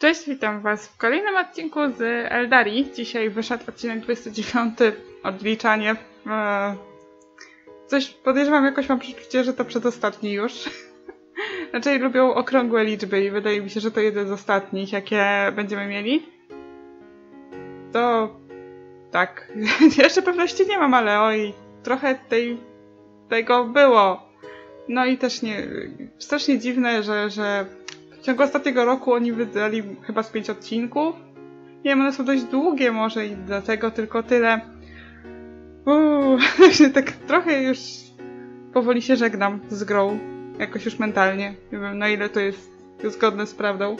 Cześć, witam Was w kolejnym odcinku z Eldarii. Dzisiaj wyszedł odcinek 29, odliczanie. Coś podejrzewam, jakoś mam przeczucie, że to przedostatni już. Raczej lubią okrągłe liczby i wydaje mi się, że to jeden z ostatnich, jakie będziemy mieli. To... tak. Jeszcze pewności nie mam, ale oj, trochę tego było. No i też nie... strasznie dziwne, że w ciągu ostatniego roku oni wydali chyba z 5 odcinków. Nie wiem, one są dość długie może i dlatego tylko tyle. Tak trochę już powoli się żegnam z grą. Jakoś już mentalnie. Nie wiem, na ile to jest zgodne z prawdą.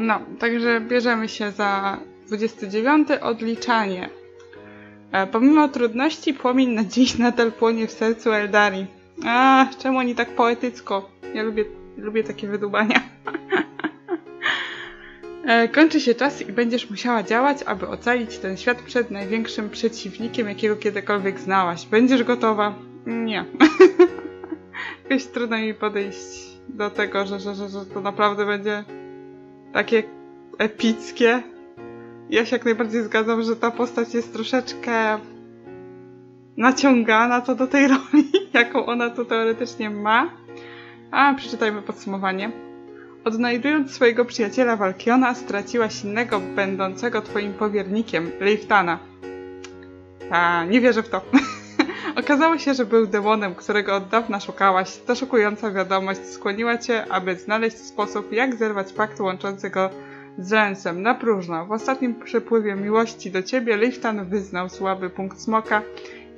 No, także bierzemy się za 29. odliczanie. Pomimo trudności płomień na dziś nadal płonie w sercu Eldarii. A, czemu oni tak poetycko? Ja lubię takie wydubania. Kończy się czas i będziesz musiała działać, aby ocalić ten świat przed największym przeciwnikiem, jakiego kiedykolwiek znałaś. Będziesz gotowa? Nie. Jakoś trudno mi podejść do tego, że to naprawdę będzie takie epickie. Ja się jak najbardziej zgadzam, że ta postać jest troszeczkę naciągana co do tej roli, jaką ona tu teoretycznie ma. A przeczytajmy podsumowanie. Odnajdując swojego przyjaciela Valkiona, straciłaś innego będącego twoim powiernikiem, Leiftana. A, nie wierzę w to. Okazało się, że był demonem, którego od dawna szukałaś. Ta szokująca wiadomość skłoniła cię, aby znaleźć sposób, jak zerwać pakt łączący go z Lensem na próżno. W ostatnim przepływie miłości do ciebie Leiftan wyznał słaby punkt smoka,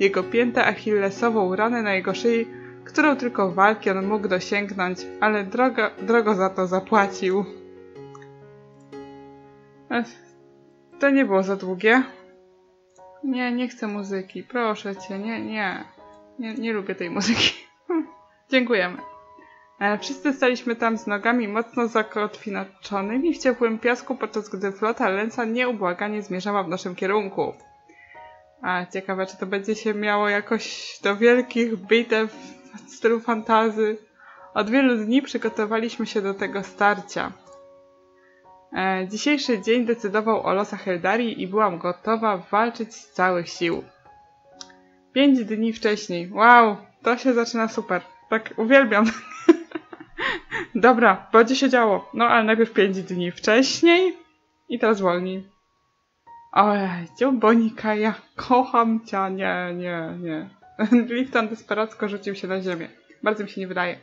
jego piętę achillesową, ranę na jego szyi, którą tylko Valkion mógł dosięgnąć, ale drogo za to zapłacił. Ech, to nie było za długie. Nie, nie chcę muzyki, proszę cię, nie lubię tej muzyki. Dziękujemy. Wszyscy staliśmy tam z nogami mocno zakotwiczonymi w ciepłym piasku, podczas gdy flota Lensa nieubłaganie zmierzała w naszym kierunku. A ciekawe, czy to będzie się miało jakoś do wielkich bitew w stylu fantazy. Od wielu dni przygotowaliśmy się do tego starcia. Dzisiejszy dzień decydował o losach Eldarii i byłam gotowa walczyć z całych sił. 5 dni wcześniej. Wow, to się zaczyna super. Tak, uwielbiam. Dobra, będzie się działo. No, ale najpierw 5 dni wcześniej i teraz wolniej. Ojej, Bonika, ja kocham cię. Nie. Liftan desperacko rzucił się na ziemię. Bardzo mi się nie wydaje.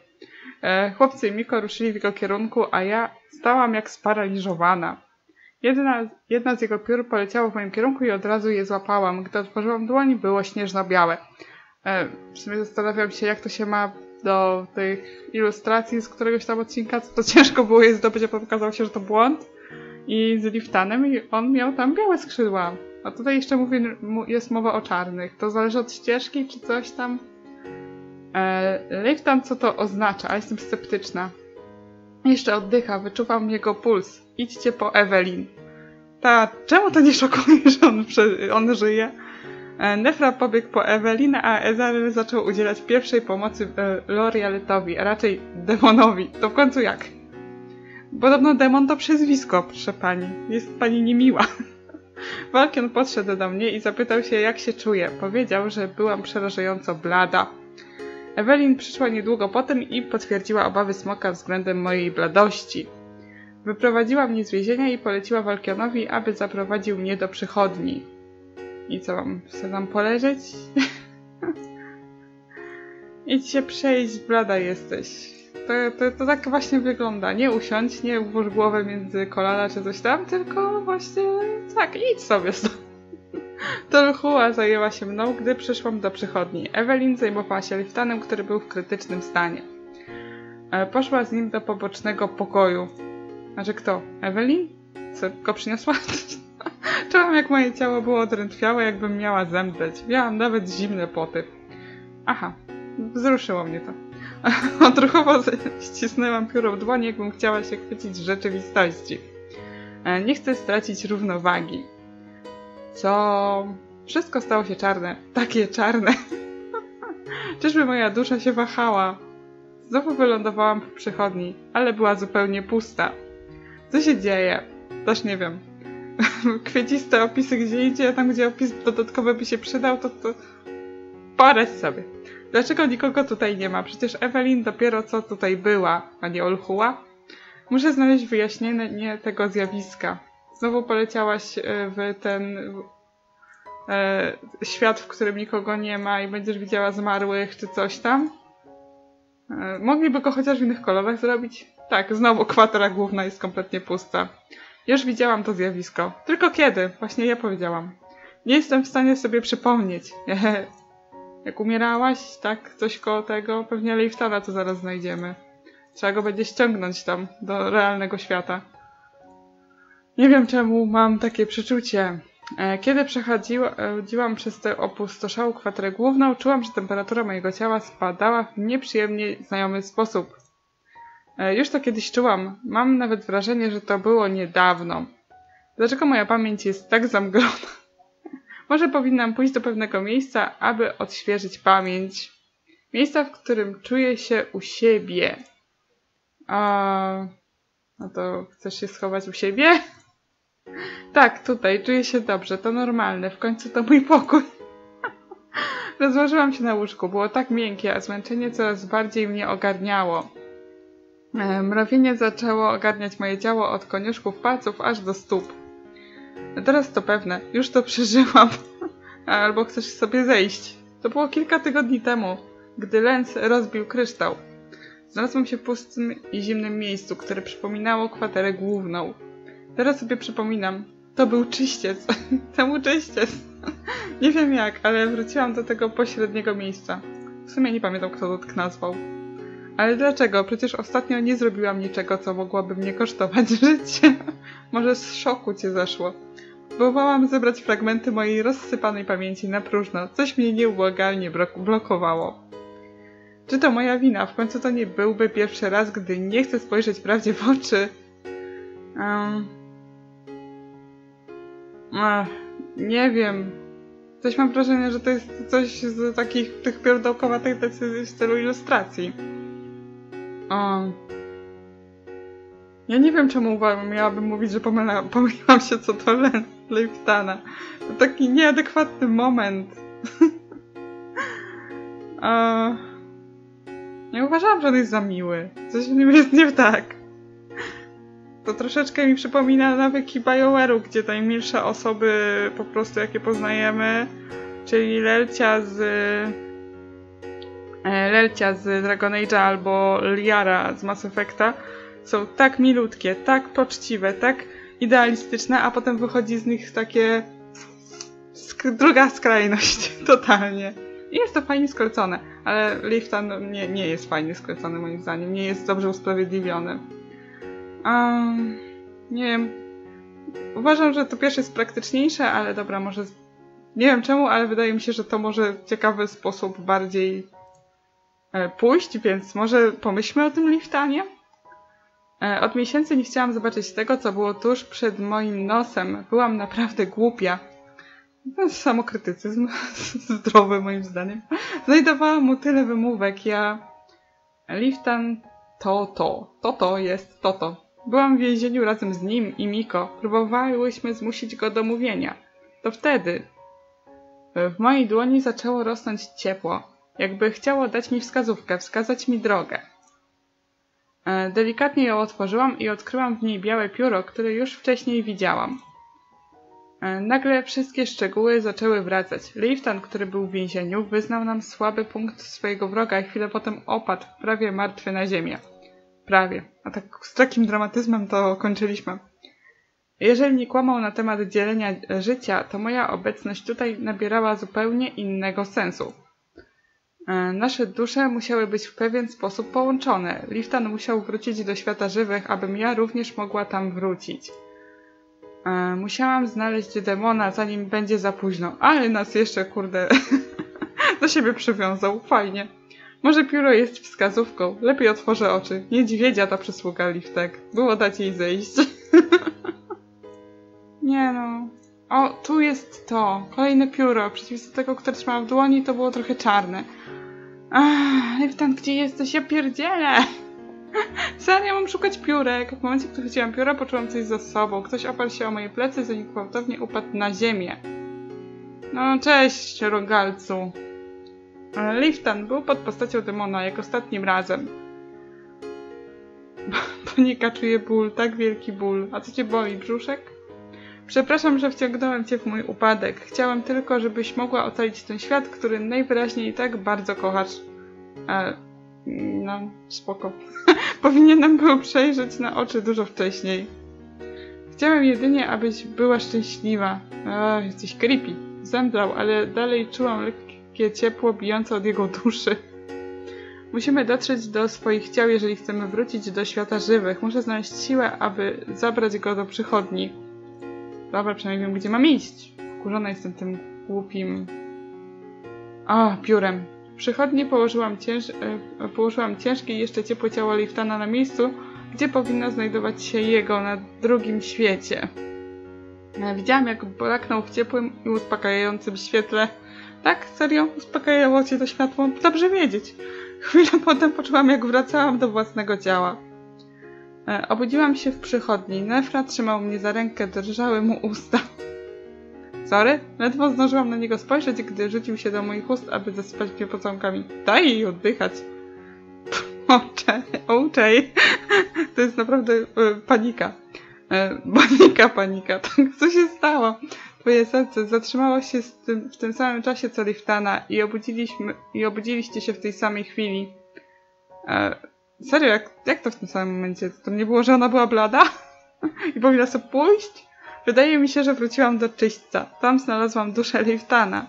Chłopcy i Miko ruszyli w jego kierunku, a ja stałam jak sparaliżowana. Jedna z jego piór poleciała w moim kierunku i od razu je złapałam. Gdy otworzyłam dłoń, było śnieżno-białe. W sumie zastanawiam się, jak to się ma do tych ilustracji z któregoś tam odcinka, co to ciężko było je zdobyć, a potem okazało się, że to błąd. I z Liftanem i on miał tam białe skrzydła. A tutaj jeszcze jest mowa o czarnych. To zależy od ścieżki czy coś tam. Liftan, co to oznacza? A jestem sceptyczna. Jeszcze oddycha, wyczuwam jego puls. Idźcie po Evelyn. Czemu to nie szokuje, że on żyje? Nefra pobiegł po Evelyn, a Ezar zaczął udzielać pierwszej pomocy Lorialetowi, a raczej demonowi. To w końcu jak? Podobno demon to przyzwisko, proszę pani. Jest pani niemiła. Valkion podszedł do mnie i zapytał się, jak się czuję. Powiedział, że byłam przerażająco blada. Evelyn przyszła niedługo potem i potwierdziła obawy smoka względem mojej bladości. Wyprowadziła mnie z więzienia i poleciła Valkionowi, aby zaprowadził mnie do przychodni. I co mam? Chcę tam poleżeć? Idź się przejść, blada jesteś. To tak właśnie wygląda. Nie usiądź, nie włóż głowę między kolana czy coś tam, tylko właśnie tak, idź sobie stąd. Torchua zajęła się mną, gdy przyszłam do przychodni. Evelyn zajmowała się Liftanem, który był w krytycznym stanie. Poszła z nim do pobocznego pokoju. Znaczy kto? Evelyn? Co go przyniosła? Czułam, jak moje ciało było odrętwiałe, jakbym miała zemdleć. Miałam nawet zimne poty. Aha, wzruszyło mnie to. Odruchowo ścisnęłam pióro w dłoni, jakbym chciała się chwycić w rzeczywistości. Nie chcę stracić równowagi. Co? Wszystko stało się czarne. Takie czarne. Czyżby moja dusza się wahała? Znowu wylądowałam w przychodni, ale była zupełnie pusta. Co się dzieje? Też nie wiem. Kwieciste opisy gdzie idzie, a tam gdzie opis dodatkowy by się przydał, to poradź sobie. Dlaczego nikogo tutaj nie ma? Przecież Evelyn dopiero co tutaj była, a nie olchuła. Muszę znaleźć wyjaśnienie tego zjawiska. Znowu poleciałaś w ten świat, w którym nikogo nie ma i będziesz widziała zmarłych czy coś tam. Mogliby go chociaż w innych kolorach zrobić? Tak, znowu kwatera główna jest kompletnie pusta. Już widziałam to zjawisko. Tylko kiedy? Właśnie ja powiedziałam. Nie jestem w stanie sobie przypomnieć. Jak umierałaś, tak? Coś koło tego? Pewnie Leiftana to zaraz znajdziemy. Trzeba go będzie ściągnąć tam, do realnego świata. Nie wiem czemu mam takie przeczucie. Kiedy przechodziłam przez tę opustoszałą kwaterę główną, czułam, że temperatura mojego ciała spadała w nieprzyjemnie znajomy sposób. Już to kiedyś czułam. Mam nawet wrażenie, że to było niedawno. Dlaczego moja pamięć jest tak zamglona? Może powinnam pójść do pewnego miejsca, aby odświeżyć pamięć. Miejsca, w którym czuję się u siebie. No to chcesz się schować u siebie? Tak, tutaj. Czuję się dobrze. To normalne. W końcu to mój pokój. Rozłożyłam się na łóżku. Było tak miękkie, a zmęczenie coraz bardziej mnie ogarniało. Mrowienie zaczęło ogarniać moje ciało od koniuszków palców aż do stóp. Teraz to pewne, już to przeżyłam. Albo chcesz sobie zejść. To było kilka tygodni temu, gdy Lens rozbił kryształ. Znalazłam się w pustym i zimnym miejscu, które przypominało kwaterę główną. Teraz sobie przypominam, to był czyściec. Temu czyściec. Nie wiem jak, ale wróciłam do tego pośredniego miejsca. W sumie nie pamiętam, kto to tak nazwał. Ale dlaczego? Przecież ostatnio nie zrobiłam niczego, co mogłoby mnie kosztować życie. Może z szoku cię zaszło. Próbowałam zebrać fragmenty mojej rozsypanej pamięci na próżno. Coś mnie nieubłagalnie blokowało. Czy to moja wina? W końcu to nie byłby pierwszy raz, gdy nie chcę spojrzeć prawdzie w oczy. Nie wiem. Coś mam wrażenie, że to jest coś z takich tych pierdołkowatych decyzji w stylu ilustracji. Ja nie wiem czemu miałabym mówić, że pomyliłam się co do Leiftana. To taki nieadekwatny moment. Nie uważałam, że on jest za miły. Coś w nim jest nie tak. To troszeczkę mi przypomina nawyki BioWare'u, gdzie najmilsze osoby po prostu jakie poznajemy, czyli Lelcia z Dragon Age'a albo Liara z Mass Effecta są tak milutkie, tak poczciwe, tak idealistyczne, a potem wychodzi z nich takie druga skrajność totalnie. I jest to fajnie sklecone, ale Leiftan nie jest fajnie sklecony moim zdaniem, nie jest dobrze usprawiedliwiony. Nie wiem, uważam, że to pierwsze jest praktyczniejsze, ale dobra, może... Nie wiem czemu, ale wydaje mi się, że to może w ciekawy sposób bardziej pójść, więc może pomyślmy o tym Leiftanie? Od miesięcy nie chciałam zobaczyć tego, co było tuż przed moim nosem. Byłam naprawdę głupia. To jest samokrytycyzm zdrowy moim zdaniem. Znajdowałam mu tyle wymówek. Leiftan to. Byłam w więzieniu razem z nim i Miko. Próbowałyśmy zmusić go do mówienia. To wtedy w mojej dłoni zaczęło rosnąć ciepło, jakby chciało dać mi wskazówkę, wskazać mi drogę. Delikatnie ją otworzyłam i odkryłam w niej białe pióro, które już wcześniej widziałam. Nagle wszystkie szczegóły zaczęły wracać. Leiftan, który był w więzieniu, wyznał nam słaby punkt swojego wroga i chwilę potem opadł, prawie martwy na ziemię. Prawie. A tak z takim dramatyzmem to kończyliśmy. Jeżeli nie kłamał na temat dzielenia życia, to moja obecność tutaj nabierała zupełnie innego sensu. Nasze dusze musiały być w pewien sposób połączone. Leiftan musiał wrócić do świata żywych, abym ja również mogła tam wrócić. Musiałam znaleźć demona, zanim będzie za późno. Ale nas jeszcze, kurde, do siebie przywiązał. Fajnie. Może pióro jest wskazówką. Lepiej otworzę oczy. Niedźwiedzia ta przysługa, Leiftek. Było dać jej zejść. Nie no... O, tu jest to. Kolejne pióro. Przeciwko tego, które trzymałam w dłoni, to było trochę czarne. Liftan, gdzie jesteś? Ja pierdzielę! Serio, mam szukać piórek. W momencie, gdy chodziłam pióra, poczułam coś za sobą. Ktoś oparł się o moje plecy, zanim gwałtownie upadł na ziemię. No, cześć, rogalcu. Liftan był pod postacią demona, jak ostatnim razem. Panika, czuje ból, tak wielki ból. A co cię boli, brzuszek? Przepraszam, że wciągnąłem cię w mój upadek. Chciałem tylko, żebyś mogła ocalić ten świat, który najwyraźniej i tak bardzo kochasz. No, spoko. Powinienem był przejrzeć na oczy dużo wcześniej. Chciałem jedynie, abyś była szczęśliwa. Jesteś creepy. Zemdlał, ale dalej czułam lekkie ciepło bijące od jego duszy. Musimy dotrzeć do swoich ciał, jeżeli chcemy wrócić do świata żywych. Muszę znaleźć siłę, aby zabrać go do przychodni. Dobra, przynajmniej wiem, gdzie mam iść. Wkurzona jestem tym głupim... piórem. W przychodni położyłam ciężkie i jeszcze ciepłe ciało Liftana na miejscu, gdzie powinno znajdować się jego, na drugim świecie. Widziałam, jak blaknął w ciepłym i uspokajającym świetle. Tak? Serio? Uspokajało cię to światło? Dobrze wiedzieć. Chwilę potem poczułam, jak wracałam do własnego ciała. Obudziłam się w przychodni. Nefra trzymał mnie za rękę, drżały mu usta. Sorry? Ledwo zdążyłam na niego spojrzeć, gdy rzucił się do moich ust, aby zasypać mnie pocałunkami. Daj jej oddychać. Oczej. To jest naprawdę panika. Panika. Co się stało? Twoje serce zatrzymało się w tym samym czasie co Liftana i obudziliście się w tej samej chwili. Serio, jak to w tym samym momencie? To nie było, że ona była blada? I powinna sobie pójść? Wydaje mi się, że wróciłam do czyśćca. Tam znalazłam duszę Liftana.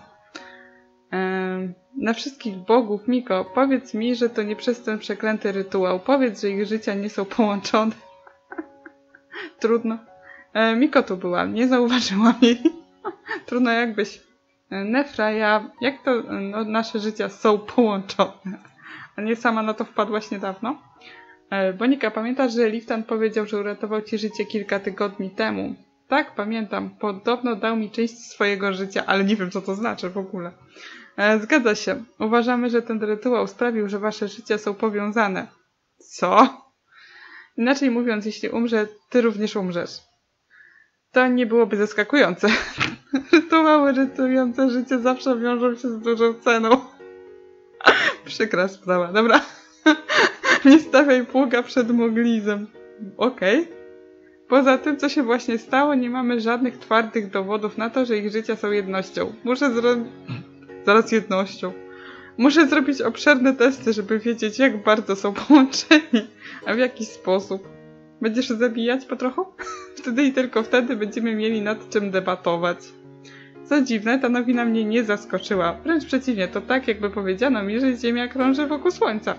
Na wszystkich bogów, Miko, powiedz mi, że to nie przez ten przeklęty rytuał. Powiedz, że ich życia nie są połączone. Trudno. Miko tu była, nie zauważyłam jej. Trudno jakbyś... Nefra, jak to nasze życia są połączone? A nie sama na to wpadłaś niedawno? Bonika, pamiętasz, że Liftan powiedział, że uratował ci życie kilka tygodni temu? Tak, pamiętam. Podobno dał mi część swojego życia, ale nie wiem, co to znaczy w ogóle. Zgadza się. Uważamy, że ten rytuał sprawił, że wasze życia są powiązane. Co? Inaczej mówiąc, jeśli umrze, ty również umrzesz. To nie byłoby zaskakujące. Rytuały rytujące życie zawsze wiążą się z dużą ceną. Przykra sprawa, dobra. Nie stawiaj pługa przed moglizem. Okej. Poza tym, co się właśnie stało, nie mamy żadnych twardych dowodów na to, że ich życia są jednością. Muszę zrobić obszerne testy, żeby wiedzieć, jak bardzo są połączeni. A w jaki sposób? Będziesz zabijać po trochu? Wtedy i tylko wtedy będziemy mieli nad czym debatować. Co dziwne, ta nowina mnie nie zaskoczyła. Wręcz przeciwnie, to tak jakby powiedziano mi, że Ziemia krąży wokół Słońca.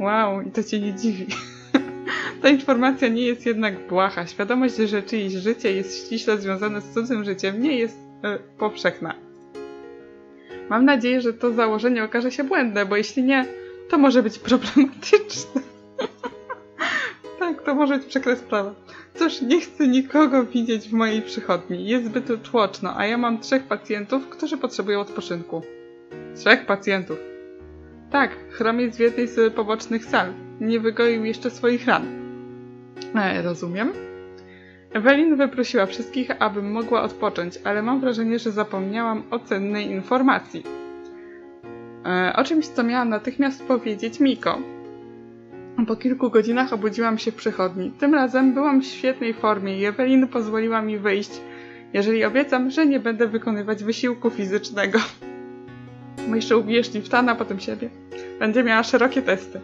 Wow, i to cię nie dziwi. Ta informacja nie jest jednak błaha. Świadomość, że czyjeś życie jest ściśle związane z cudzym życiem, nie jest powszechna. Mam nadzieję, że to założenie okaże się błędne, bo jeśli nie, to może być problematyczne. Tak, to może być przykra sprawa. Cóż, nie chcę nikogo widzieć w mojej przychodni. Jest zbyt tłoczno, a ja mam 3 pacjentów, którzy potrzebują odpoczynku. 3 pacjentów? Tak, chrom jest w jednej z pobocznych sal. Nie wygoił jeszcze swoich ran. Rozumiem. Ewelin wyprosiła wszystkich, abym mogła odpocząć, ale mam wrażenie, że zapomniałam o cennej informacji. O czymś, co miałam natychmiast powiedzieć Miko. Po kilku godzinach obudziłam się w przychodni. Tym razem byłam w świetnej formie i Ewelin pozwoliła mi wyjść, jeżeli obiecam, że nie będę wykonywać wysiłku fizycznego. Mój jeszcze ubijesz Liftana, potem siebie. Będzie miała szerokie testy.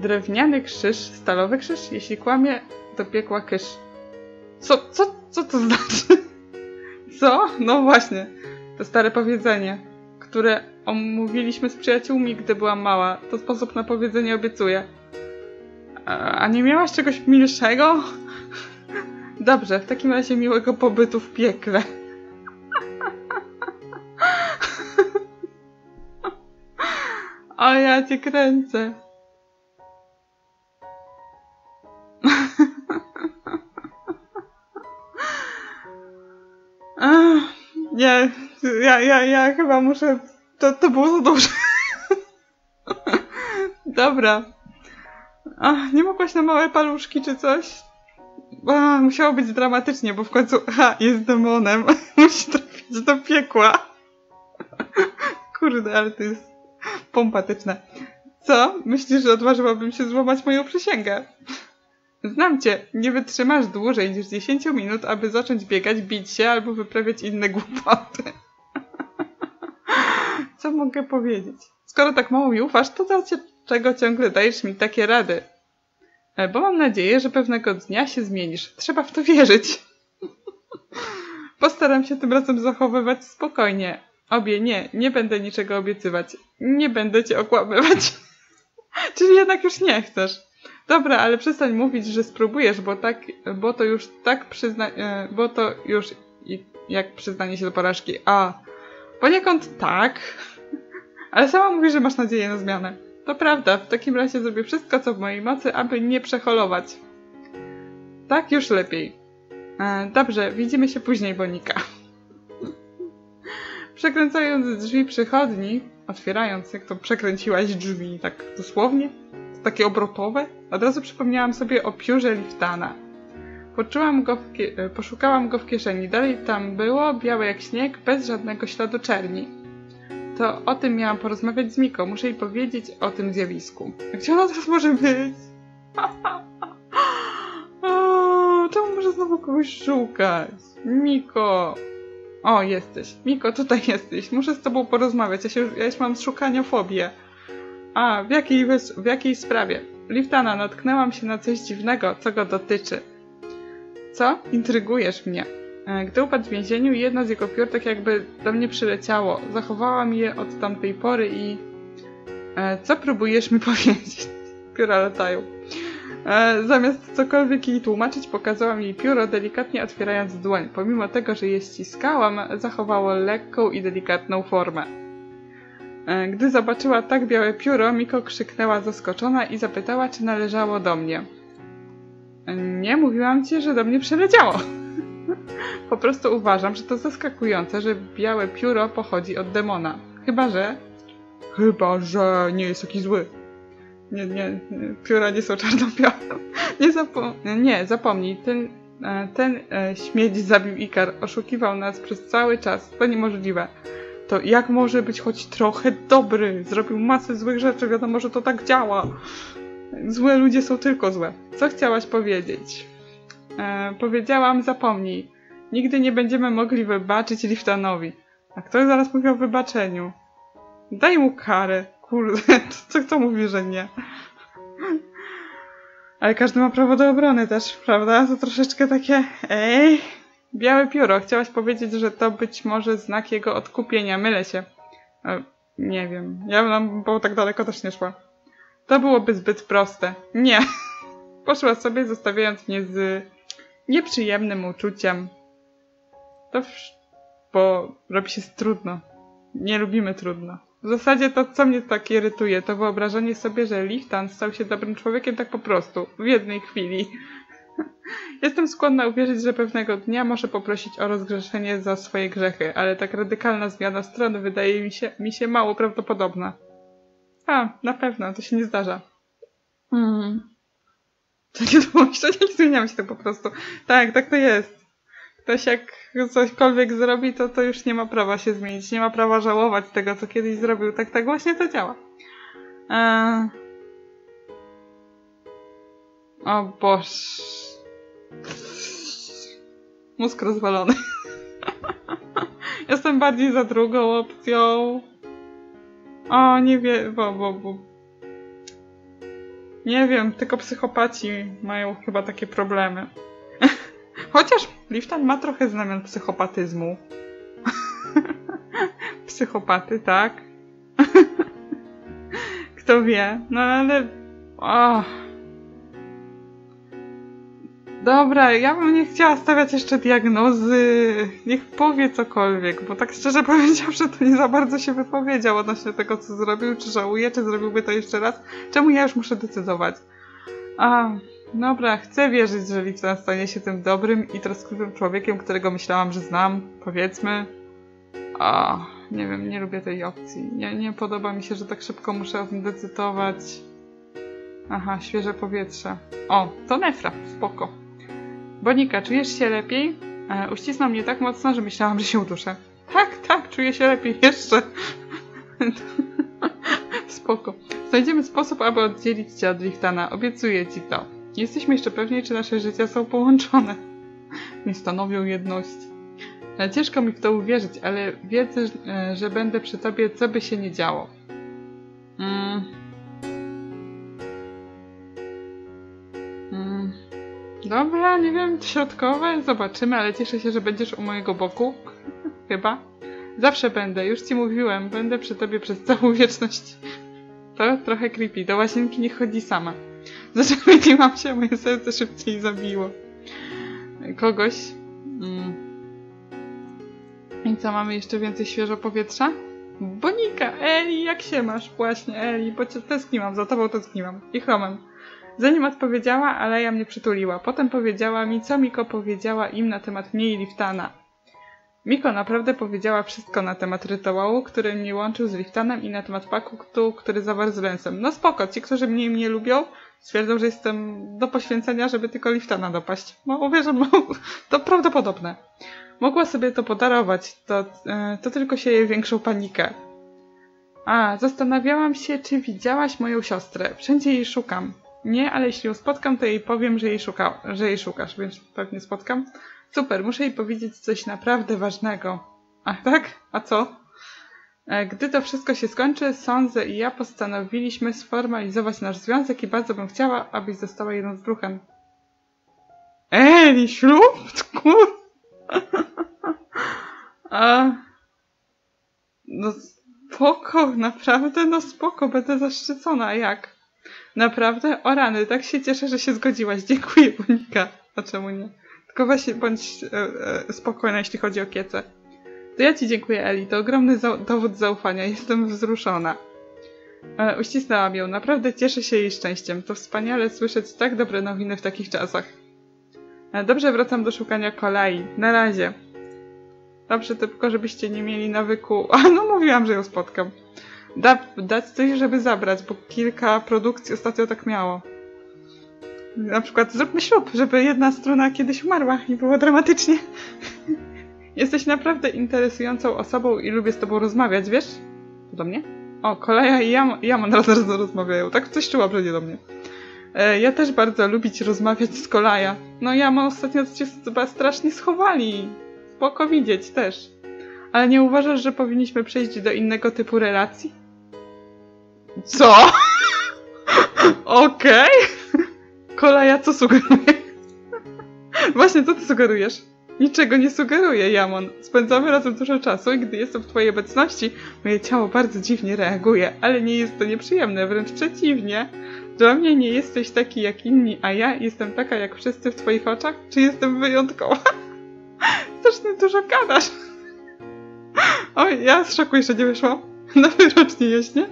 Drewniany krzyż, stalowy krzyż, jeśli kłamie, do piekła kysz. Co to znaczy? Co? No właśnie. To stare powiedzenie, które omówiliśmy z przyjaciółmi, gdy byłam mała. To sposób na powiedzenie obiecuję. A nie miałaś czegoś milszego? Dobrze, w takim razie miłego pobytu w piekle. O, ja cię kręcę. Ja chyba muszę... To było za dużo. Dobra. Ach, nie mogłaś na małe paluszki czy coś? A, musiało być dramatycznie, bo w końcu jest demonem. Musi trafić do piekła. Kurde, ale to jest pompatyczne. Co? Myślisz, że odważyłabym się złamać moją przysięgę? Znam cię. Nie wytrzymasz dłużej niż 10 minut, aby zacząć biegać, bić się albo wyprawiać inne głupoty. Co mogę powiedzieć? Skoro tak mało mi ufasz, to dlaczego ciągle dajesz mi takie rady? Bo mam nadzieję, że pewnego dnia się zmienisz. Trzeba w to wierzyć. Postaram się tym razem zachowywać spokojnie. Obie nie będę niczego obiecywać. Nie będę cię okłamywać. Czyli jednak już nie chcesz. Dobra, ale przestań mówić, że spróbujesz, bo to już jak przyznanie się do porażki. A poniekąd tak, ale sama mówisz, że masz nadzieję na zmianę. To prawda, w takim razie zrobię wszystko, co w mojej mocy, aby nie przeholować. Tak już lepiej. Dobrze, widzimy się później, Bonika. Przekręcając drzwi przychodni, otwierając, jak to przekręciłaś drzwi, tak dosłownie, takie obrotowe, od razu przypomniałam sobie o piórze Liftana. Poszukałam go w kieszeni. Dalej tam było, białe jak śnieg, bez żadnego śladu czerni. To o tym miałam porozmawiać z Miko. Muszę jej powiedzieć o tym zjawisku. Gdzie ona teraz może być? O, czemu może znowu kogoś szukać? Miko! O, jesteś. Miko, tutaj jesteś. Muszę z tobą porozmawiać. Ja już mam szukaniafobię. A, w jakiej sprawie? Liftana, natknęłam się na coś dziwnego, co go dotyczy. Co? Intrygujesz mnie. Gdy upadł w więzieniu, jedno z jego piór tak jakby do mnie przyleciało. Zachowałam je od tamtej pory i... co próbujesz mi powiedzieć? Pióra latają. Zamiast cokolwiek jej tłumaczyć, pokazałam jej pióro, delikatnie otwierając dłoń. Pomimo tego, że je ściskałam, zachowało lekką i delikatną formę. Gdy zobaczyła tak białe pióro, Miko krzyknęła zaskoczona i zapytała, czy należało do mnie. Nie, mówiłam ci, że do mnie przeleciało. Po prostu uważam, że to zaskakujące, że białe pióro pochodzi od demona. Chyba, że nie jest taki zły. Nie, pióra nie są czarno-białe. Nie, zapomnij. Ten śmieć zabił Ikar. Oszukiwał nas przez cały czas. To niemożliwe. To jak może być choć trochę dobry? Zrobił masę złych rzeczy, wiadomo, że to tak działa. Złe ludzie są tylko złe. Co chciałaś powiedzieć? Powiedziałam, zapomnij. Nigdy nie będziemy mogli wybaczyć Liftanowi. A ktoś zaraz mówi o wybaczeniu. Daj mu karę. Kurde, kto mówi, że nie? Ale każdy ma prawo do obrony też, prawda? To troszeczkę takie... Ej... Białe pióro. Chciałaś powiedzieć, że to być może znak jego odkupienia. Mylę się. Nie wiem. Ja bym tak daleko też nie szła. To byłoby zbyt proste. Nie. Poszła sobie, zostawiając mnie z nieprzyjemnym uczuciem. Bo robi się trudno. Nie lubimy trudno. W zasadzie to, co mnie tak irytuje, to wyobrażenie sobie, że Liftan stał się dobrym człowiekiem tak po prostu. W jednej chwili. Jestem skłonna uwierzyć, że pewnego dnia może poprosić o rozgrzeszenie za swoje grzechy, ale tak radykalna zmiana strony wydaje mi się mało prawdopodobna. Na pewno, to się nie zdarza. To nie zmieniam się tak po prostu. Tak to jest. Ktoś jak cośkolwiek zrobi, to już nie ma prawa się zmienić, nie ma prawa żałować tego, co kiedyś zrobił. Tak właśnie to działa. O boż. Mózg rozwalony. Jestem bardziej za drugą opcją. O, nie wiem, nie wiem, tylko psychopaci mają chyba takie problemy. Chociaż Liftan ma trochę znamion psychopatyzmu. Psychopaty, tak. Kto wie, no ale... Oh. Dobra, ja bym nie chciała stawiać jeszcze diagnozy. Niech powie cokolwiek, bo tak szczerze powiedziawszy, to nie za bardzo się wypowiedział odnośnie tego, co zrobił, czy żałuje, czy zrobiłby to jeszcze raz. Czemu ja już muszę decydować? Dobra, chcę wierzyć, że Liftan stanie się tym dobrym i troskliwym człowiekiem, którego myślałam, że znam, powiedzmy. Nie wiem, nie lubię tej opcji. Nie podoba mi się, że tak szybko muszę o tym decydować. Aha, świeże powietrze. O, to nefra, spoko. Bonika, czujesz się lepiej? Uścisnął mnie tak mocno, że myślałam, że się uduszę. Tak, czuję się lepiej jeszcze. Spoko. Znajdziemy sposób, aby oddzielić cię od Lichtana. Obiecuję ci to. Nie jesteśmy jeszcze pewni, czy nasze życia są połączone. Nie stanowią jedności. Ciężko mi w to uwierzyć, ale wiedz, że będę przy tobie, co by się nie działo. Dobra, nie wiem, środkowe, zobaczymy, ale cieszę się, że będziesz u mojego boku. Chyba. Zawsze będę, już ci mówiłem, będę przy tobie przez całą wieczność. To trochę creepy, do łazienki nie chodzi sama. Zaszamieniłam się, moje serce szybciej zabiło. Kogoś. I co, mamy jeszcze więcej świeżo powietrza? Bonika, Eli, jak się masz? Właśnie, Eli, bo cię tęskniłam, za tobą tęskniłam. I Homem. Zanim odpowiedziała, Aleja mnie przytuliła. Potem powiedziała mi, co Miko powiedziała im na temat mnie i Lichtana. Miko naprawdę powiedziała wszystko na temat rytuału, który mnie łączył z Lichtanem i na temat paktu, który zawarł z Lensem. No spoko, ci, którzy mnie lubią, stwierdzą, że jestem do poświęcenia, żeby tylko Lichtana dopaść. No uwierzę, to prawdopodobne. Mogła sobie to podarować, to tylko sieje większą panikę. A, zastanawiałam się, czy widziałaś moją siostrę. Wszędzie jej szukam. Nie, ale jeśli ją spotkam, to jej powiem, że jej szukasz, więc pewnie spotkam. Super, muszę jej powiedzieć coś naprawdę ważnego. A tak? A co? Gdy to wszystko się skończy, Sonze i ja postanowiliśmy sformalizować nasz związek i bardzo bym chciała, abyś została jedną z bruchen. Eli, ślub? Kur... No spoko, naprawdę, no spoko, będę zaszczycona, jak? Naprawdę? O rany, tak się cieszę, że się zgodziłaś, dziękuję, Monika. A czemu nie? Tylko właśnie bądź spokojna, jeśli chodzi o kiece. To ja ci dziękuję, Eli, to ogromny dowód zaufania, jestem wzruszona. Uścisnęłam ją, naprawdę cieszę się jej szczęściem, to wspaniale słyszeć tak dobre nowiny w takich czasach. Dobrze, wracam do szukania kolei, na razie. Dobrze, tylko żebyście nie mieli nawyku... A no, mówiłam, że ją spotkam. Dać coś, żeby zabrać, bo kilka produkcji ostatnio tak miało. Na przykład zróbmy ślub, żeby jedna strona kiedyś umarła i było dramatycznie. Jesteś naprawdę interesującą osobą i lubię z tobą rozmawiać, wiesz? To do mnie? O, Koleja i Jamon razem rozmawiają. Tak coś czułam, że nie do mnie. Ja też bardzo lubić rozmawiać z Koleja. No Jamon ostatnio cię chyba strasznie schowali. Spoko widzieć też. Ale nie uważasz, że powinniśmy przejść do innego typu relacji? Co? Okej. Koleja, co sugeruje? Właśnie, co ty sugerujesz? Niczego nie sugeruję, Jamon. Spędzamy razem dużo czasu i gdy jestem w twojej obecności, moje ciało bardzo dziwnie reaguje, ale nie jest to nieprzyjemne, wręcz przeciwnie. Dla mnie nie jesteś taki jak inni, a ja jestem taka jak wszyscy w twoich oczach? Czy jestem wyjątkowa? Strasznie dużo gadasz. Oj, ja z szoku jeszcze nie wyszłam. No wyrocznie jaśnie.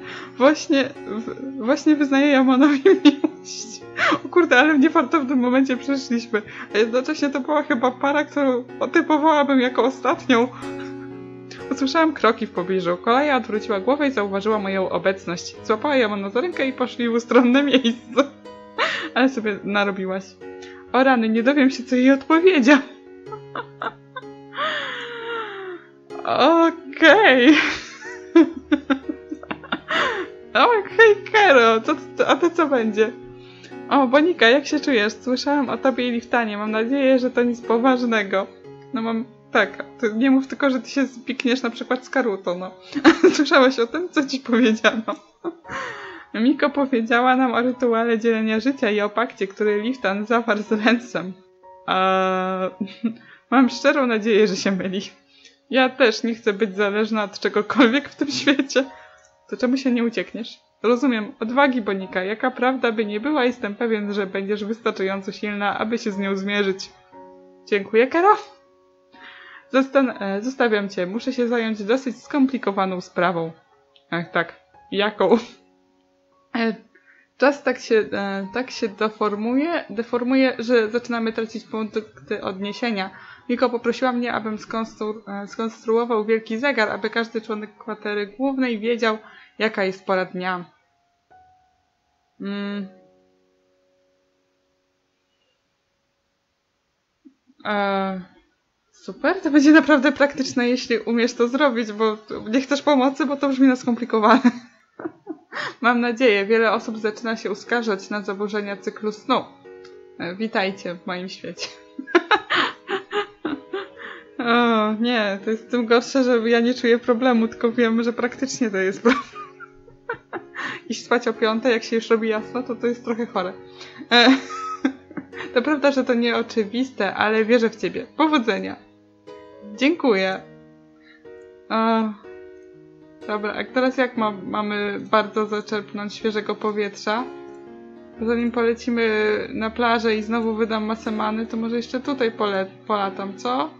Właśnie wyznaję Jamonowi miłość. O kurde, ale mnie warto w tym momencie przeszliśmy. A jednocześnie to była chyba para, którą otypowałabym jako ostatnią. Usłyszałam kroki w pobliżu. Koleja odwróciła głowę i zauważyła moją obecność. Złapała Jamona za rękę i poszli w ustronne miejsce. Ale sobie narobiłaś. O rany, nie dowiem się, co jej odpowiedział. Okej. Okej, Kero, a to co będzie? O, Bonika, jak się czujesz? Słyszałam o tobie i Lichtanie. Mam nadzieję, że to nic poważnego. No mam... Tak, ty nie mów tylko, że ty się spikniesz na przykład z Karuto, no. Słyszałaś o tym? Co ci powiedziano? Miko powiedziała nam o rytuale dzielenia życia i o pakcie, który Lichtan zawarł z Lensem. Mam szczerą nadzieję, że się myli. Ja też nie chcę być zależna od czegokolwiek w tym świecie. To czemu się nie uciekniesz? Rozumiem, odwagi, Bonika. Jaka prawda by nie była, jestem pewien, że będziesz wystarczająco silna, aby się z nią zmierzyć. Dziękuję, Karo. Zostawiam cię. Muszę się zająć dosyć skomplikowaną sprawą. Ach tak, jaką? Czas tak się deformuje, że zaczynamy tracić punkty odniesienia. Miko poprosiła mnie, abym skonstruował wielki zegar, aby każdy członek kwatery głównej wiedział, jaka jest pora dnia. Super, to będzie naprawdę praktyczne, jeśli umiesz to zrobić, bo nie chcesz pomocy, bo to brzmi na skomplikowane. Mam nadzieję, wiele osób zaczyna się uskarżać na zaburzenia cyklu snu. Witajcie w moim świecie. O nie, to jest tym gorsze, że ja nie czuję problemu, tylko wiem, że praktycznie to jest problem. Iść spać o 5, jak się już robi jasno, to jest trochę chore. To prawda, że to nieoczywiste, ale wierzę w ciebie. Powodzenia. Dziękuję. Dobra, a teraz jak mamy bardzo zaczerpnąć świeżego powietrza? Zanim polecimy na plażę i znowu wydam masę many, to może jeszcze tutaj polatam, co?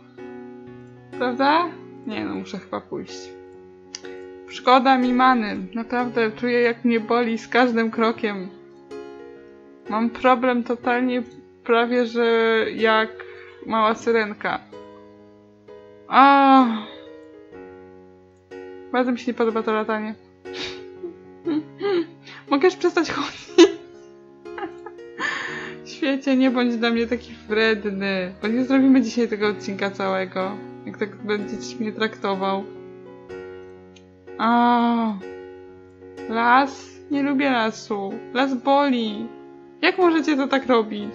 Prawda? Nie no, muszę chyba pójść. Szkoda mi many. Naprawdę czuję, jak mnie boli z każdym krokiem. Mam problem totalnie, prawie że jak mała syrenka. O! Bardzo mi się nie podoba to latanie. Mogę już przestać chodzić? Świecie, nie bądź dla mnie taki wredny. Bo nie zrobimy dzisiaj tego odcinka całego. Jak tak będziesz mnie traktował. O! Las? Nie lubię lasu. Las boli. Jak możecie to tak robić?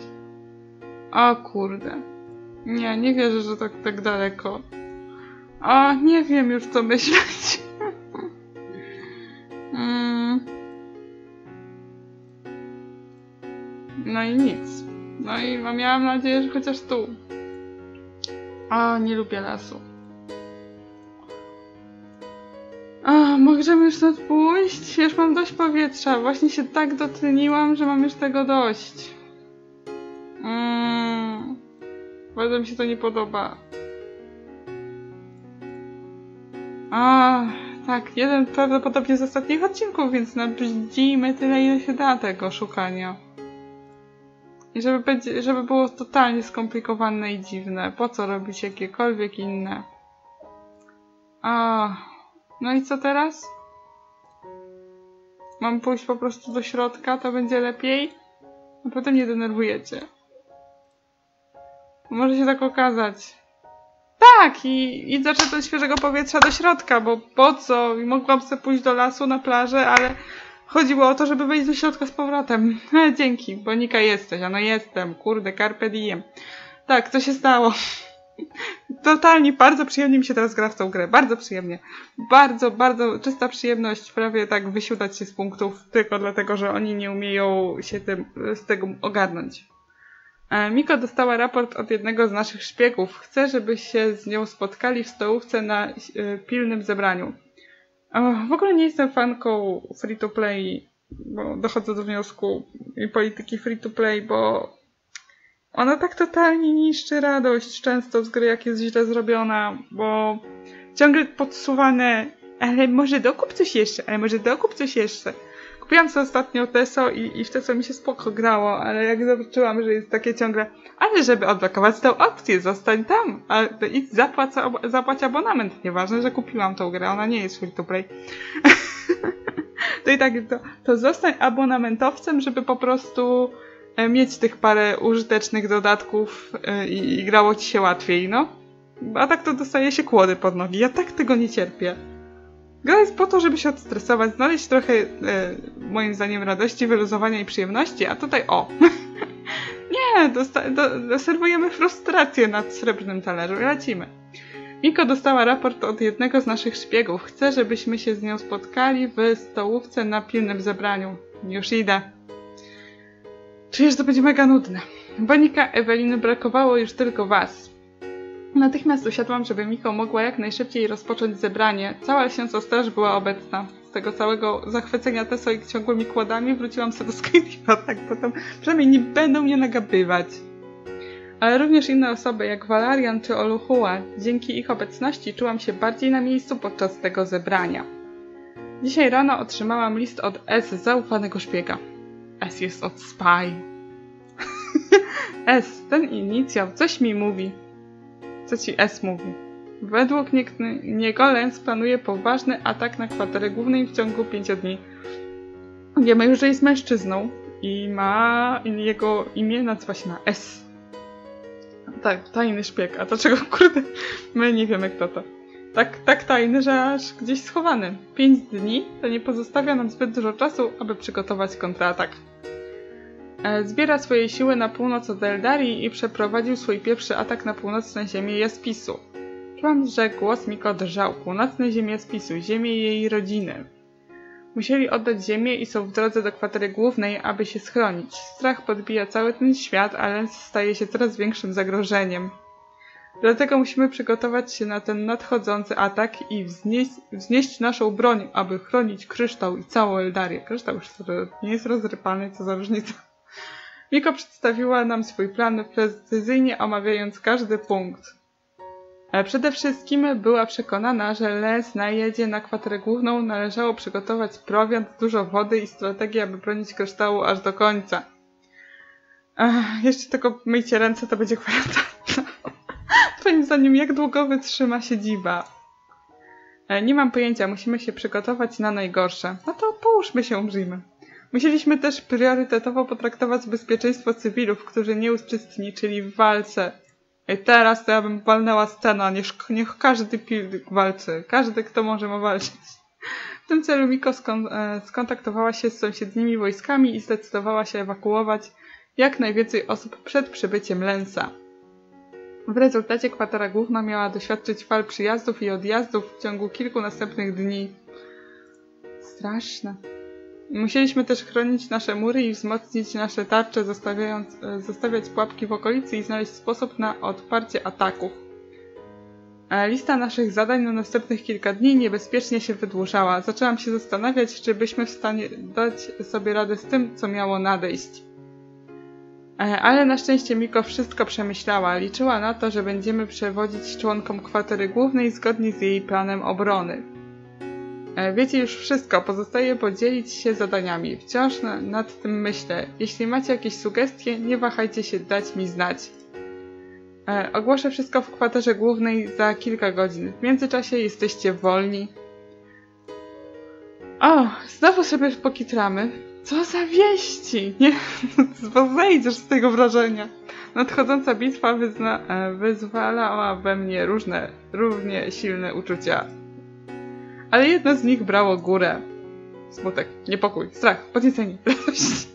O kurde. Nie, nie wierzę, że tak daleko. O, nie wiem już co myśleć. No i nic. No i miałam nadzieję, że chociaż tu. O, nie lubię lasu. Możemy już stąd pójść? Już mam dość powietrza. Właśnie się tak dotleniłam, że mam już tego dość. Bardzo mi się to nie podoba. Tak, jeden prawdopodobnie z ostatnich odcinków, więc nabrzdzimy tyle, ile się da tego szukania. I żeby było totalnie skomplikowane i dziwne. Po co robić jakiekolwiek inne? No i co teraz? Mam pójść po prostu do środka, to będzie lepiej? A potem mnie denerwujecie. Może się tak okazać. Tak! I zaczepnąć świeżego powietrza do środka, bo po co? Mogłam sobie pójść do lasu, na plażę, ale chodziło o to, żeby wejść do środka z powrotem. Dzięki, Bonika jesteś. Ano jestem, kurde, carpe diem. Tak, co się stało? Totalnie, bardzo przyjemnie mi się teraz gra w tą grę. Bardzo przyjemnie. Bardzo, bardzo czysta przyjemność. Prawie tak wysiadać się z punktów tylko dlatego, że oni nie umieją się z tego ogarnąć. Miko dostała raport od jednego z naszych szpiegów. Chce, żeby się z nią spotkali w stołówce na pilnym zebraniu. W ogóle nie jestem fanką free-to-play, bo dochodzę do wniosku i polityki free-to-play, bo ona tak totalnie niszczy radość często z gry, jak jest źle zrobiona, bo ciągle podsuwane, ale może dokup coś jeszcze, ale może dokup coś jeszcze. Kupiłam sobie ostatnio Teso i w Teso mi się spoko grało, ale jak zobaczyłam, że jest takie ciągle, ale żeby odblokować tą opcję, zostań tam i zapłać abonament. Nieważne, że kupiłam tą grę, ona nie jest free to play. To i tak to zostań abonamentowcem, żeby po prostu mieć tych parę użytecznych dodatków i grało ci się łatwiej, no. A tak to dostaje się kłody pod nogi. Ja tak tego nie cierpię. Gra jest po to, żeby się odstresować, znaleźć trochę, moim zdaniem, radości, wyluzowania i przyjemności, a tutaj o! Nie, serwujemy frustrację nad srebrnym talerzu i lecimy. Miko dostała raport od jednego z naszych szpiegów. Chce, żebyśmy się z nią spotkali w stołówce na pilnym zebraniu. Już idę. Czyż to będzie mega nudne. Bonika, Eweliny, brakowało już tylko was. Natychmiast usiadłam, żeby Miko mogła jak najszybciej rozpocząć zebranie. Cała Sienco też była obecna. Z tego całego zachwycenia Teso i ciągłymi kładami wróciłam sobie do Skype'a, tak potem przynajmniej nie będą mnie nagabywać. Ale również inne osoby, jak Valarian czy Oluhua, dzięki ich obecności czułam się bardziej na miejscu podczas tego zebrania. Dzisiaj rano otrzymałam list od S, zaufanego szpiega. S jest od Spy. S, ten inicjał, coś mi mówi. Co ci S mówi? Według niego Lens planuje poważny atak na kwaterę główną w ciągu 5 dni. Wiemy już, że jest mężczyzną i jego imię nazywa się na S. tak, tajny szpieg. A dlaczego, kurde, my nie wiemy kto to. Tak tajny, że aż gdzieś schowany. 5 dni to nie pozostawia nam zbyt dużo czasu, aby przygotować kontratak. Zbiera swoje siły na północ od Eldarii i przeprowadził swój pierwszy atak na północne ziemię Jaspisu. Czułam, że głos mi drżał. Północne ziemię Jaspisu, ziemię jej rodziny. Musieli oddać ziemię i są w drodze do kwatery głównej, aby się schronić. Strach podbija cały ten świat, ale staje się coraz większym zagrożeniem. Dlatego musimy przygotować się na ten nadchodzący atak i wznieść naszą broń, aby chronić kryształ i całą Eldarię. Kryształ już nie jest rozrypany, co za różnica. Miko przedstawiła nam swój plan, precyzyjnie omawiając każdy punkt. Przede wszystkim była przekonana, że Les najedzie na kwaterę główną, należało przygotować prowiant, dużo wody i strategię, aby bronić kryształu aż do końca. Jeszcze tylko myjcie ręce, to będzie kwarantanna. Twoim zdaniem, jak długo wytrzyma siedziba? Nie mam pojęcia, musimy się przygotować na najgorsze. No to połóżmy się, umrzyjmy. Musieliśmy też priorytetowo potraktować bezpieczeństwo cywilów, którzy nie uczestniczyli w walce. I teraz to ja bym walnęła scena, niech każdy walczy, każdy kto może ma walczyć. W tym celu Miko skontaktowała się z sąsiednimi wojskami i zdecydowała się ewakuować jak najwięcej osób przed przybyciem Lensa. W rezultacie kwatera główna miała doświadczyć fal przyjazdów i odjazdów w ciągu kilku następnych dni. Straszne. Musieliśmy też chronić nasze mury i wzmocnić nasze tarcze, zostawiać pułapki w okolicy i znaleźć sposób na odparcie ataków. Lista naszych zadań na następnych kilka dni niebezpiecznie się wydłużała. Zaczęłam się zastanawiać, czy byśmy w stanie dać sobie radę z tym, co miało nadejść. Ale na szczęście Miko wszystko przemyślała. Liczyła na to, że będziemy przewodzić członkom kwatery głównej zgodnie z jej planem obrony. Wiecie już wszystko, pozostaje podzielić się zadaniami. Wciąż nad tym myślę. Jeśli macie jakieś sugestie, nie wahajcie się dać mi znać. Ogłoszę wszystko w kwaterze głównej za kilka godzin. W międzyczasie jesteście wolni. O, znowu sobie pokitramy. Co za wieści! Nie, bo zejdziesz z tego wrażenia. Nadchodząca bitwa wyzwalała we mnie różne, równie silne uczucia. Ale jedno z nich brało górę. Smutek, niepokój, strach, podniecenie, radość.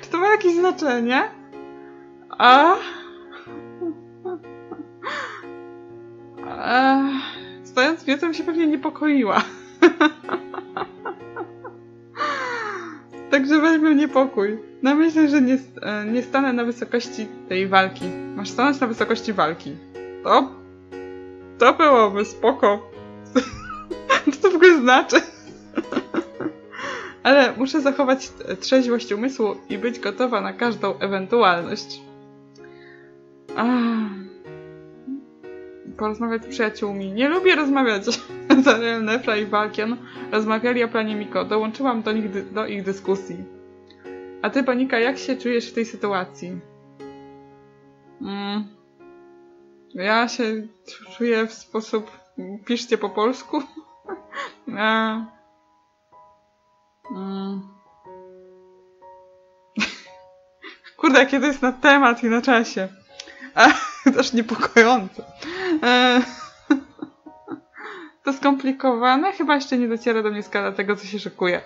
Czy to ma jakieś znaczenie? Stojąc w wiecem się pewnie niepokoiła. Także weźmy niepokój. No myślę, że nie stanę na wysokości tej walki. Masz stanąć na wysokości walki. To byłoby spoko. Co to w ogóle znaczy? Ale muszę zachować trzeźwość umysłu i być gotowa na każdą ewentualność. Porozmawiać z przyjaciółmi. Nie lubię rozmawiać z Nefra i Valkien. Rozmawiali o planie Miko. Dołączyłam do ich dyskusji. A ty, Panika, jak się czujesz w tej sytuacji? Ja się czuję w sposób... Piszcie po polsku. Kurde, kiedy jest na temat i na czasie. Też niepokojące. To skomplikowane? Chyba jeszcze nie dociera do mnie skala tego, co się szykuje.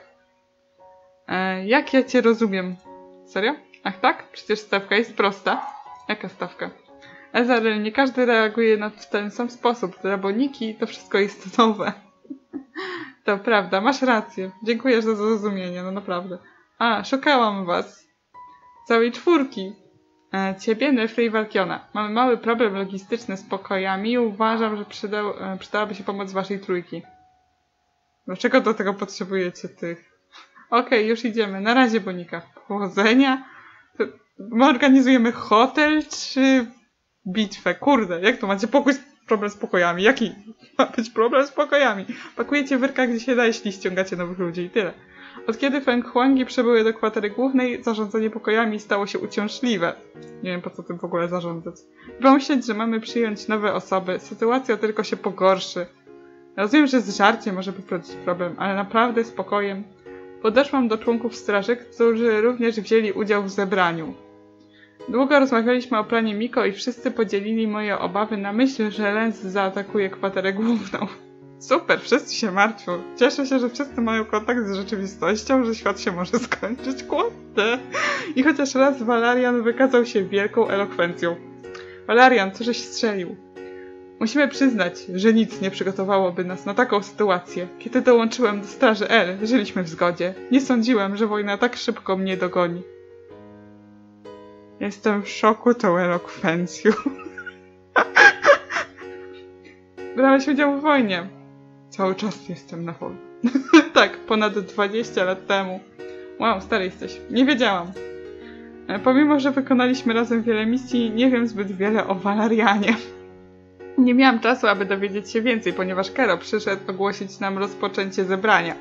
Jak ja cię rozumiem? Serio? Ach tak? Przecież stawka jest prosta. Jaka stawka? Ezarel, nie każdy reaguje w ten sam sposób. Draboniki, to wszystko jest nowe. To prawda, masz rację. Dziękuję za zrozumienie, no naprawdę. Szukałam was. Całej 4. Ciebie, Nefry i Valkiona. Mamy mały problem logistyczny z pokojami i uważam, że przydałaby się pomoc waszej 3. Dlaczego do tego potrzebujecie tych? Okej, już idziemy. Na razie, Bonika. Powodzenia. My organizujemy hotel, czy... Bitwę, kurde, jak to macie problem z pokojami? Jaki ma być problem z pokojami? Pakujecie wyrka gdzie się da, jeśli ściągacie nowych ludzi i tyle. Od kiedy Fenghuangi przybyły do kwatery głównej, zarządzanie pokojami stało się uciążliwe. Nie wiem po co tym w ogóle zarządzać. Pomyśleć, że mamy przyjąć nowe osoby, sytuacja tylko się pogorszy. Rozumiem, że z żarciem może poprowadzić problem, ale naprawdę spokojem. Podeszłam do członków straży, którzy również wzięli udział w zebraniu. Długo rozmawialiśmy o planie Miko i wszyscy podzielili moje obawy na myśl, że Lenz zaatakuje kwaterę główną. Super, wszyscy się martwią. Cieszę się, że wszyscy mają kontakt z rzeczywistością, że świat się może skończyć, kurde. I chociaż raz Valerian wykazał się wielką elokwencją. Valerian, co żeś strzelił? Musimy przyznać, że nic nie przygotowałoby nas na taką sytuację. Kiedy dołączyłem do Straży L, żyliśmy w zgodzie. Nie sądziłem, że wojna tak szybko mnie dogoni. Jestem w szoku tą elokwencją. Brałeś udział w wojnie. Cały czas jestem na wojnie. Tak, ponad 20 lat temu. Wow, stary jesteś. Nie wiedziałam. Pomimo, że wykonaliśmy razem wiele misji, nie wiem zbyt wiele o Valerianie. Nie miałam czasu, aby dowiedzieć się więcej, ponieważ Kero przyszedł ogłosić nam rozpoczęcie zebrania.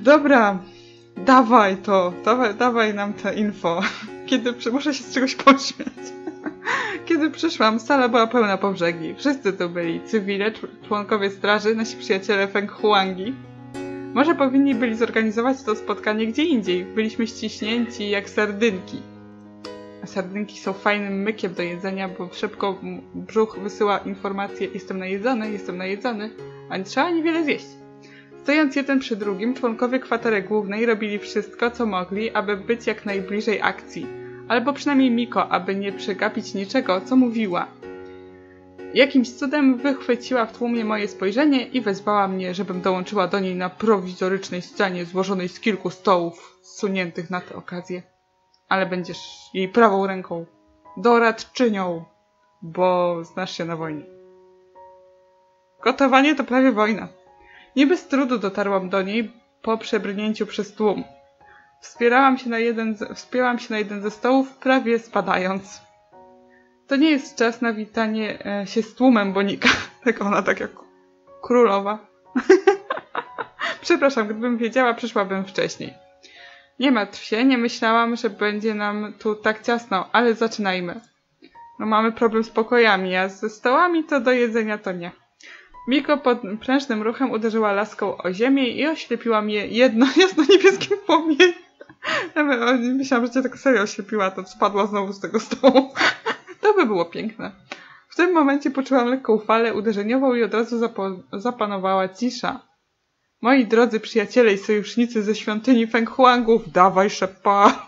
Dobra. Dawaj to. Dawaj nam te info. Muszę się z czegoś pośmiać. Kiedy przyszłam, sala była pełna po brzegi. Wszyscy tu byli. Cywile, członkowie straży, nasi przyjaciele Feng Huangi. Może powinni byli zorganizować to spotkanie gdzie indziej. Byliśmy ściśnięci jak sardynki. A sardynki są fajnym mykiem do jedzenia, bo szybko brzuch wysyła informację: jestem najedzony, a nie trzeba niewiele zjeść. Stojąc jeden przy drugim, członkowie kwatery głównej robili wszystko, co mogli, aby być jak najbliżej akcji. Albo przynajmniej Miko, aby nie przegapić niczego, co mówiła. Jakimś cudem wychwyciła w tłumie moje spojrzenie i wezwała mnie, żebym dołączyła do niej na prowizorycznej scenie złożonej z kilku stołów zsuniętych na tę okazję. Ale będziesz jej prawą ręką, doradczynią, bo znasz się na wojnie. Gotowanie to prawie wojna. Nie bez trudu dotarłam do niej po przebrnięciu przez tłum. Wspierałam się na jeden ze stołów, prawie spadając. To nie jest czas na witanie się z tłumem Bonika. Tak ona, tak jak królowa. Przepraszam, gdybym wiedziała, przyszłabym wcześniej. Nie martw się, nie myślałam, że będzie nam tu tak ciasno, ale zaczynajmy. No mamy problem z pokojami, a ze stołami to do jedzenia to nie. Miko pod prężnym ruchem uderzyła laską o ziemię i oślepiła mnie jasno-niebieskim płomieniem. Ja myślałam, że cię tak serio oślepiła, to spadła znowu z tego stołu. To by było piękne. W tym momencie poczułam lekką falę uderzeniową i od razu zapanowała cisza. Moi drodzy przyjaciele i sojusznicy ze świątyni Feng Huangów, dawaj szepat!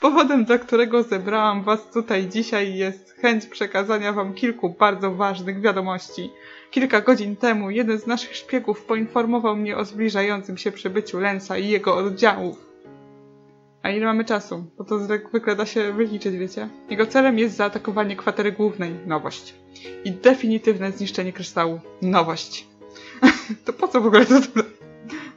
Powodem, dla którego zebrałam was tutaj dzisiaj, jest chęć przekazania wam kilku bardzo ważnych wiadomości. Kilka godzin temu jeden z naszych szpiegów poinformował mnie o zbliżającym się przybyciu Lensa i jego oddziałów. A ile mamy czasu? Bo to zwykle da się wyliczyć, wiecie? Jego celem jest zaatakowanie kwatery głównej. Nowość. I definitywne zniszczenie kryształu. Nowość. To po co w ogóle to?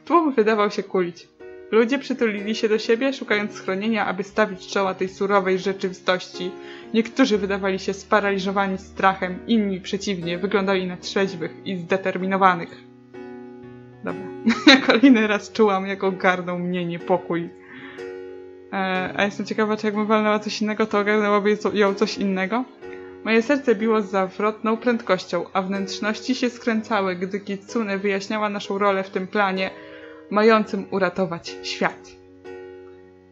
Tłum wydawał się kulić. Ludzie przytulili się do siebie, szukając schronienia, aby stawić czoła tej surowej rzeczywistości. Niektórzy wydawali się sparaliżowani strachem, inni przeciwnie, wyglądali na trzeźwych i zdeterminowanych. Dobra. Kolejny raz czułam, jak ogarnął mnie niepokój. A jestem ciekawa, czy jakbym walnęła coś innego, to ogarnęłaby ją coś innego? Moje serce biło z zawrotną prędkością, a wnętrzności się skręcały, gdy Kitsune wyjaśniała naszą rolę w tym planie, mającym uratować świat.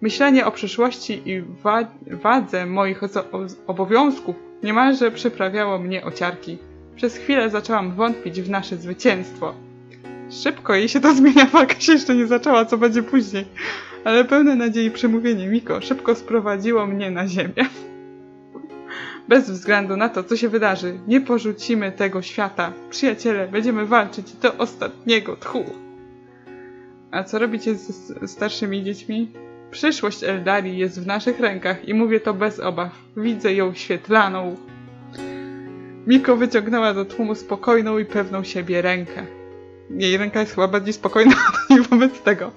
Myślenie o przyszłości i wadze moich obowiązków niemalże przyprawiało mnie o ciarki. Przez chwilę zaczęłam wątpić w nasze zwycięstwo. Szybko jej się to zmienia, walka się jeszcze nie zaczęła, co będzie później. Ale pełne nadziei przemówienie Miko szybko sprowadziło mnie na ziemię. Bez względu na to, co się wydarzy, nie porzucimy tego świata. Przyjaciele, będziemy walczyć do ostatniego tchu. A co robicie ze starszymi dziećmi? Przyszłość Eldarii jest w naszych rękach i mówię to bez obaw. Widzę ją świetlaną. Miko wyciągnęła do tłumu spokojną i pewną siebie rękę. Jej ręka jest chyba bardziej spokojna wobec tego.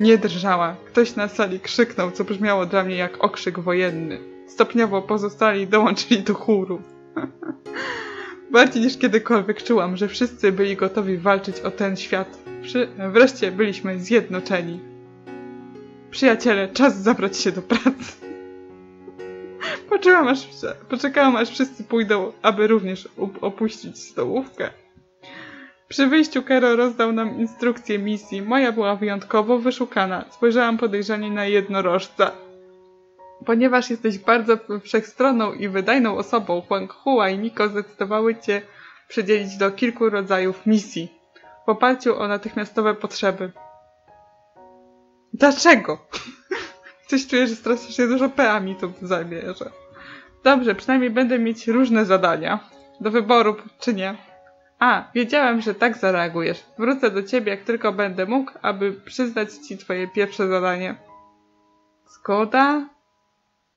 Nie drżała. Ktoś na sali krzyknął, co brzmiało dla mnie jak okrzyk wojenny. Stopniowo pozostali dołączyli do chóru. Bardziej niż kiedykolwiek czułam, że wszyscy byli gotowi walczyć o ten świat. Wreszcie byliśmy zjednoczeni. Przyjaciele, czas zabrać się do pracy. Poczekałam, aż wszyscy pójdą, aby również opuścić stołówkę. Przy wyjściu Kero rozdał nam instrukcję misji. Moja była wyjątkowo wyszukana. Spojrzałam podejrzanie na jednorożca. Ponieważ jesteś bardzo wszechstronną i wydajną osobą, Huang Hua i Niko zdecydowały Cię przydzielić do kilku rodzajów misji w oparciu o natychmiastowe potrzeby. Dlaczego? Coś czuję, że strasznie dużo peami tu zabierze. Dobrze, przynajmniej będę mieć różne zadania. Do wyboru, czy nie? A, wiedziałem, że tak zareagujesz. Wrócę do ciebie, jak tylko będę mógł, aby przyznać ci twoje pierwsze zadanie. Zgoda?